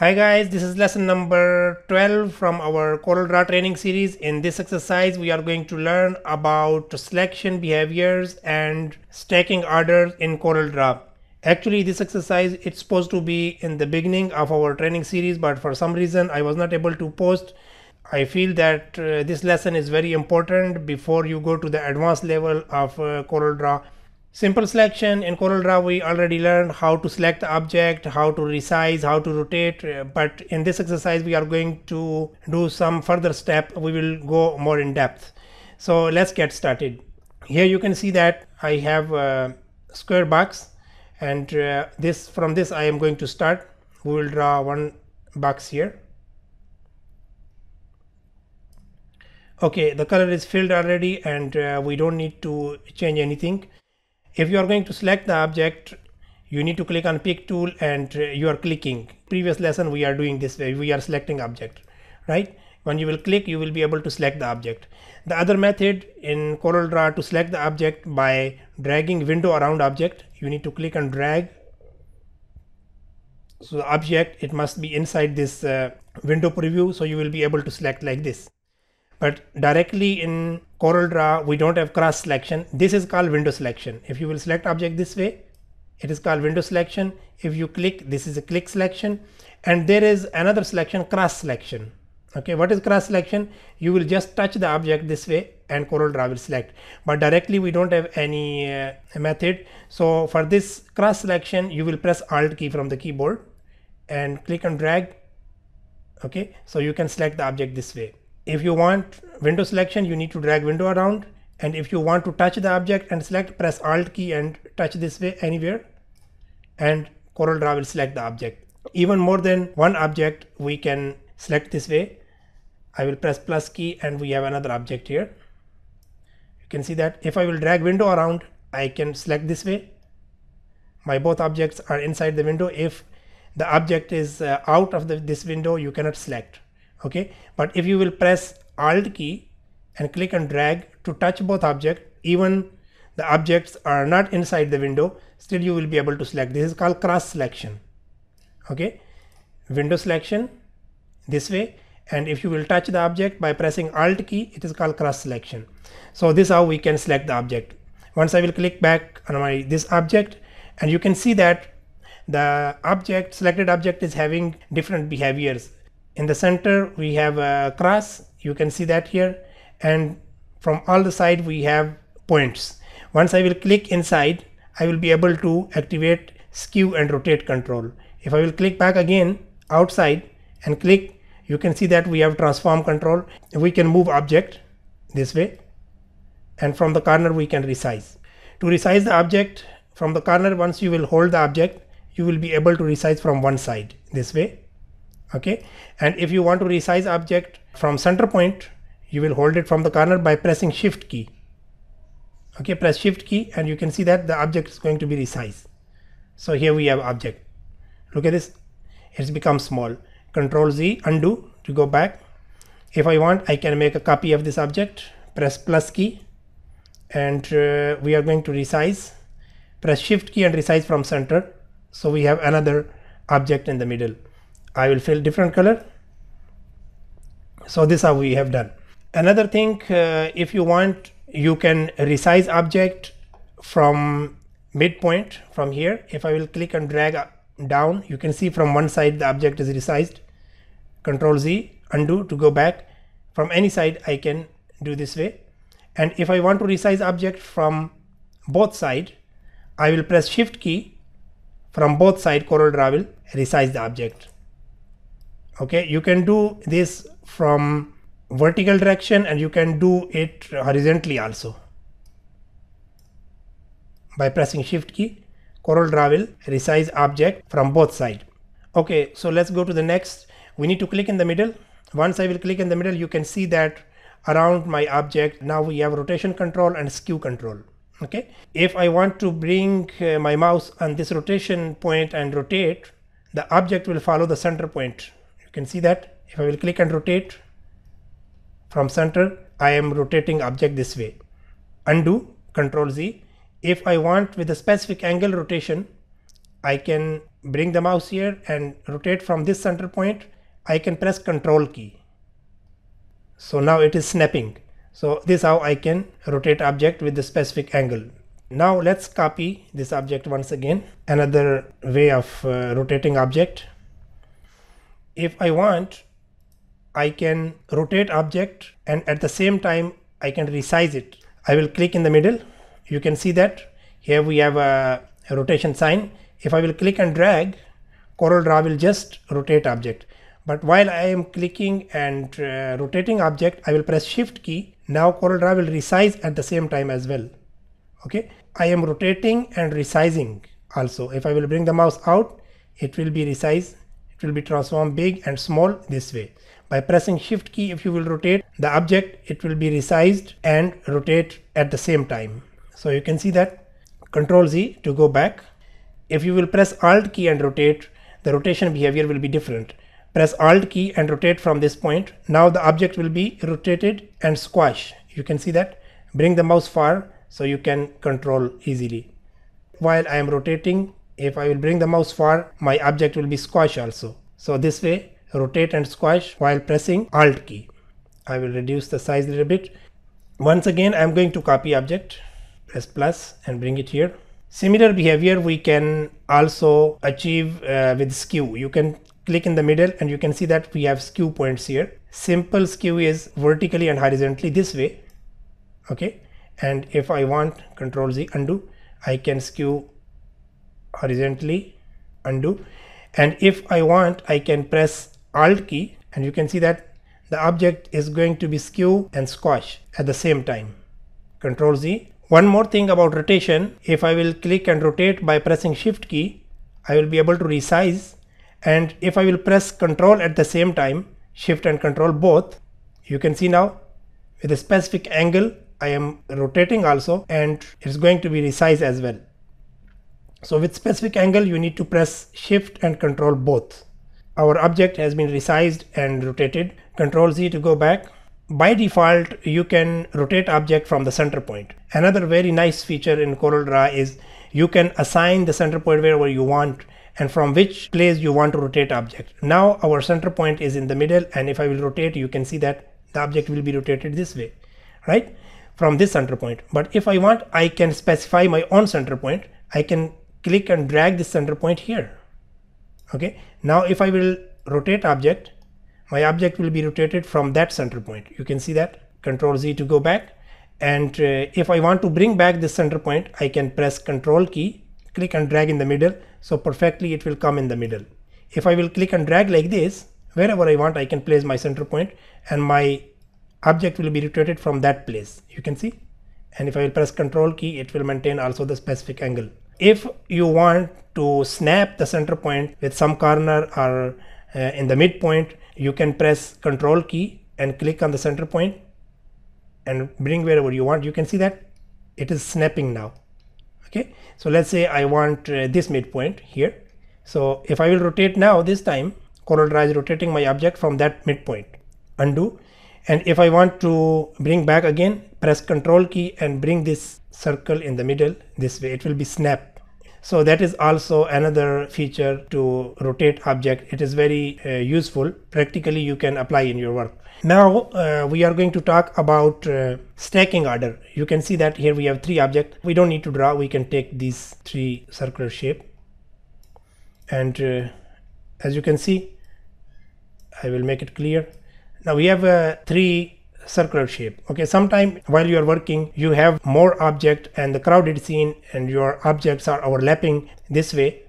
Hi guys, this is lesson number 12 from our CorelDRAW training series. In this exercise, we are going to learn about selection behaviors and stacking orders in CorelDRAW. Actually, this exercise it's supposed to be in the beginning of our training series, but for some reason I was not able to post. I feel that this lesson is very important before you go to the advanced level of CorelDRAW. Simple selection in CorelDRAW we already learned how to select the object, how to resize, how to rotate, but in this exercise we are going to do some further step. We will go more in depth. So let's get started. Here you can see that I have a square box, and from this I am going to start. We will draw one box here. Okay, the color is filled already, and we don't need to change anything. If you are going to select the object, you need to click on pick tool and you are clicking. Previous lesson we are doing this way, we are selecting object, right? When you will click, you will be able to select the object. The other method in CorelDRAW to select the object by dragging window around object, you need to click and drag. So the object, it must be inside this window preview, so you will be able to select like this. But directly in CorelDRAW, we don't have cross selection. This is called window selection. If you will select object this way, it is called window selection. If you click, this is a click selection. And there is another selection, cross selection. Okay, what is cross selection? You will just touch the object this way and CorelDRAW will select. But directly we don't have any method. So for this cross selection, you will press Alt key from the keyboard and click and drag. Okay, so you can select the object this way. If you want window selection, you need to drag window around, and if you want to touch the object and select, press Alt key and touch this way anywhere, and CorelDRAW will select the object. Even more than one object, we can select this way. I will press plus key and we have another object here. You can see that if I will drag window around, I can select this way. My both objects are inside the window. If the object is out of this window, you cannot select. Okay, but if you will press Alt key and click and drag to touch both objects, even the objects are not inside the window, still you will be able to select. This is called cross selection. Okay, window selection this way, and if you will touch the object by pressing Alt key, it is called cross selection. So this is how we can select the object. Once I will click back on this object, and you can see that the object, selected object, is having different behaviors. In the center we have a cross, you can see that here, and from all the sides we have points. Once I will click inside, I will be able to activate skew and rotate control. If I will click back again outside and click, you can see that we have transform control. We can move object this way, and from the corner we can resize. To resize the object from the corner, once you will hold the object, you will be able to resize from one side this way. Okay, and if you want to resize object from center point, you will hold it from the corner by pressing shift key. Okay, press shift key and you can see that the object is going to be resized. So here we have object. Look at this, it's become small. Control Z, undo to go back. If I want, I can make a copy of this object. Press plus key and we are going to resize. Press shift key and resize from center. So we have another object in the middle. I will fill different color. So this is how we have done. Another thing, if you want, you can resize object from midpoint from here. If I will click and drag down, you can see from one side the object is resized. Control Z, undo to go back. From any side I can do this way. And if I want to resize object from both sides, I will press shift key. From both sides CorelDRAW will resize the object. Okay, you can do this from vertical direction and you can do it horizontally also. By pressing shift key, CorelDRAW will resize object from both sides. Okay, so let's go to the next. We need to click in the middle. Once I will click in the middle, you can see that around my object now we have rotation control and skew control. Okay, if I want to bring my mouse on this rotation point and rotate, the object will follow the center point. You can see that if I will click and rotate from center, I am rotating object this way. Undo, Control Z. If I want with a specific angle rotation, I can bring the mouse here and rotate from this center point, I can press Control key. So now it is snapping. So this is how I can rotate object with the specific angle. Now let's copy this object once again. Another way of rotating object. If I want, I can rotate object and at the same time I can resize it. I will click in the middle. You can see that here we have a rotation sign. If I will click and drag, CorelDRAW will just rotate object. But while I am clicking and rotating object, I will press Shift key. Now CorelDRAW will resize at the same time as well. Okay, I am rotating and resizing also. If I will bring the mouse out, it will be resized. It will be transformed big and small this way. By pressing Shift key, if you will rotate the object, it will be resized and rotate at the same time. So you can see that. Control Z to go back. If you will press Alt key and rotate, the rotation behavior will be different. Press Alt key and rotate from this point. Now the object will be rotated and squashed. You can see that. Bring the mouse far so you can control easily. While I am rotating, if I will bring the mouse far, my object will be squashed also. So this way, rotate and squash while pressing Alt key. I will reduce the size a little bit. Once again, I am going to copy object. Press plus and bring it here. Similar behavior we can also achieve with skew. You can click in the middle and you can see that we have skew points here. Simple skew is vertically and horizontally this way. Okay. And if I want, Control Z, undo, I can skew horizontally, undo. And if I want, I can press Alt key and you can see that the object is going to be skew and squash at the same time. Control Z. One more thing about rotation, if I will click and rotate by pressing Shift key, I will be able to resize, and if I will press Control at the same time, Shift and Control both, you can see now with a specific angle I am rotating also and it's going to be resized as well. So with specific angle you need to press Shift and Control both. Our object has been resized and rotated. Control Z to go back. By default, you can rotate object from the center point. Another very nice feature in CorelDRAW is you can assign the center point wherever you want and from which place you want to rotate object. Now our center point is in the middle, and if I will rotate, you can see that the object will be rotated this way, right? From this center point. But if I want, I can specify my own center point. I can click and drag this center point here. Okay. Now if I will rotate object, my object will be rotated from that center point. You can see that. Control Z to go back. And if I want to bring back this center point, I can press Control key, click and drag in the middle. So perfectly it will come in the middle. If I will click and drag like this, wherever I want, I can place my center point and my object will be rotated from that place. You can see. And if I will press Control key, it will maintain also the specific angle. If you want to snap the center point with some corner or in the midpoint, you can press Control key and click on the center point and bring wherever you want. You can see that it is snapping now. Okay, so let's say I want this midpoint here. So if I will rotate now, this time CorelDRAW is rotating my object from that midpoint. Undo. And if I want to bring back again, press Control key and bring this circle in the middle this way. It will be snapped. So that is also another feature to rotate object. It is very useful. Practically you can apply in your work. Now we are going to talk about stacking order. You can see that here we have three objects. We don't need to draw. We can take these three circular shape. And as you can see, I will make it clear. Now we have three circular shape. Okay, sometime while you are working, you have more object and the crowded scene and your objects are overlapping this way,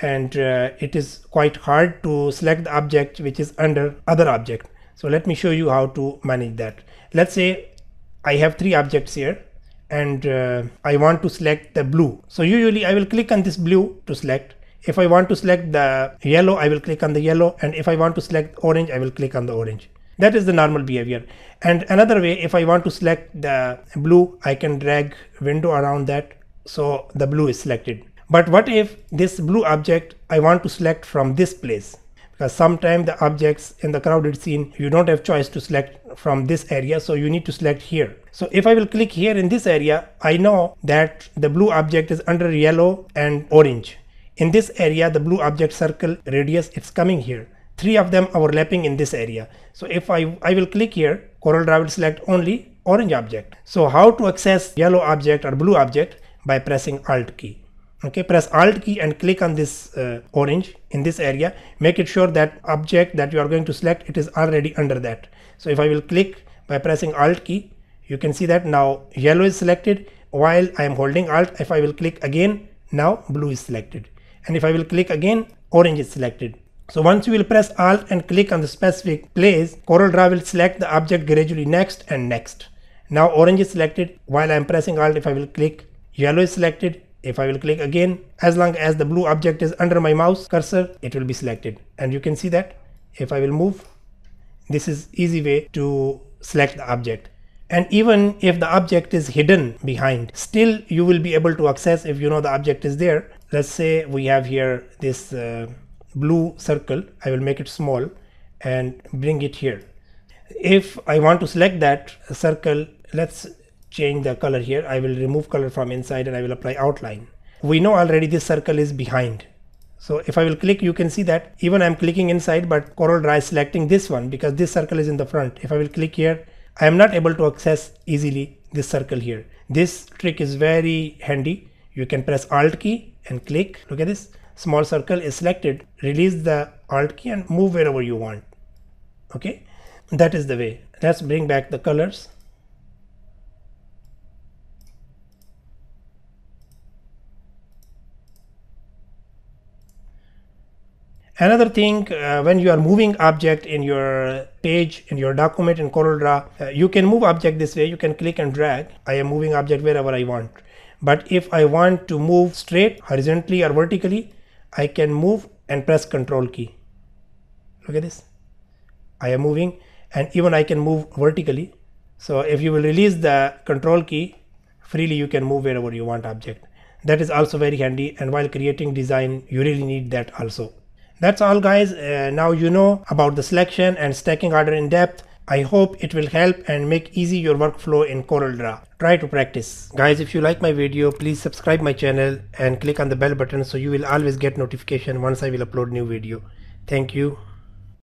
and it is quite hard to select the object which is under other object. So let me show you how to manage that. Let's say I have three objects here and I want to select the blue. So usually I will click on this blue to select. If I want to select the yellow, I will click on the yellow, and if I want to select orange, I will click on the orange. That is the normal behavior. And another way, if I want to select the blue, I can drag window around that, so the blue is selected. But what if this blue object I want to select from this place? Because sometimes the objects in the crowded scene, you don't have choice to select from this area, so you need to select here. So if I will click here in this area, I know that the blue object is under yellow and orange. In this area, the blue object, circle, radius, it's coming here. Three of them overlapping in this area. So if I will click here, CorelDRAW will select only orange object. So how to access yellow object or blue object? By pressing Alt key. Okay, press Alt key and click on this orange in this area. Make it sure that object that you are going to select, it is already under that. So if I will click by pressing Alt key, you can see that now yellow is selected while I am holding Alt. If I will click again, now blue is selected. And if I will click again, orange is selected. So once you will press Alt and click on the specific place, CorelDRAW will select the object gradually next and next. Now orange is selected while I am pressing Alt. If I will click, yellow is selected. If I will click again, as long as the blue object is under my mouse cursor, it will be selected. And you can see that if I will move, this is easy way to select the object. And even if the object is hidden behind, still you will be able to access if you know the object is there. Let's say we have here this blue circle. I will make it small and bring it here. If I want to select that circle, let's change the color here. I will remove color from inside and I will apply outline. We know already this circle is behind. So if I will click, you can see that even I'm clicking inside, but CorelDRAW is selecting this one because this circle is in the front. If I will click here, I am not able to access easily this circle here. This trick is very handy. You can press Alt key and click. Look at this. Small circle is selected. Release the Alt key and move wherever you want. Okay, that is the way. Let's bring back the colors. Another thing, when you are moving object in your page, in your document in CorelDRAW, you can move object this way. You can click and drag. I am moving object wherever I want. But if I want to move straight, horizontally or vertically, I can move and press Control key. Look at this. I am moving, and even I can move vertically. So if you will release the Control key, freely you can move wherever you want object. That is also very handy, and while creating design, you really need that also. That's all guys. Now you know about the selection and stacking order in depth. I hope it will help and make easy your workflow in CorelDRAW. Try to practice. Guys, if you like my video, please subscribe my channel and click on the bell button so you will always get notification once I will upload new video. Thank you.